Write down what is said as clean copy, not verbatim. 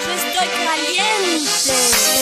yo estoy caliente.